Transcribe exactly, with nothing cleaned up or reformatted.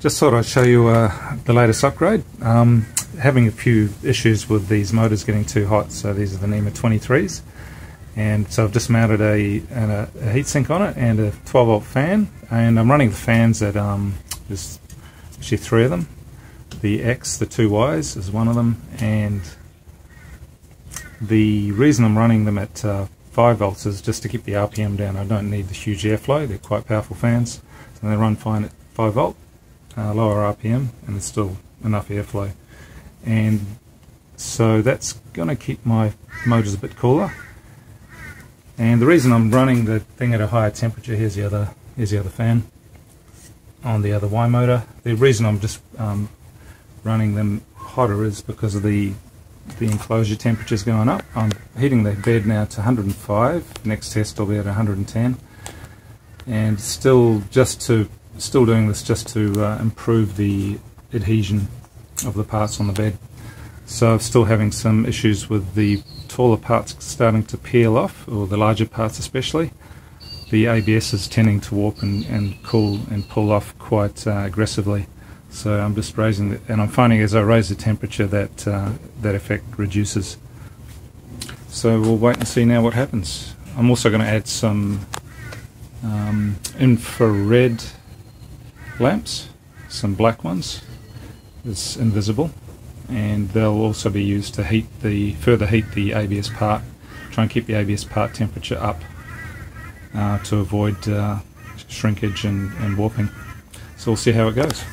Just thought I'd show you uh, the latest upgrade. Um, having a few issues with these motors getting too hot, so these are the NEMA twenty-threes, and so I've just mounted a, an, a heatsink on it and a twelve volt fan, and I'm running the fans at um, there's actually three of them. The X, the two Y's is one of them, and the reason I'm running them at uh, five volts is just to keep the R P M down. I don't need the huge airflow. They're quite powerful fans, and they run fine at five volt, uh, lower R P M, and there's still enough airflow. And so that's going to keep my motors a bit cooler. And the reason I'm running the thing at a higher temperature, here's the other, here's the other fan on the other Y motor. The reason I'm just um, running them hotter is because of the the enclosure temperature's going up. I'm heating the bed now to one hundred and five. Next test will be at one hundred and ten, and still just to still doing this just to uh, improve the adhesion of the parts on the bed. So I'm still having some issues with the taller parts starting to peel off, or the larger parts especially. The A B S is tending to warp and, and cool and pull off quite uh, aggressively. So I'm just raising the, and I'm finding as I raise the temperature that uh, that effect reduces. So we'll wait and see now what happens. I'm also going to add some um, infrared lamps, some black ones. It's invisible, and they'll also be used to heat the further heat the A B S part. Try and keep the A B S part temperature up uh, to avoid uh, shrinkage and, and warping. So we'll see how it goes.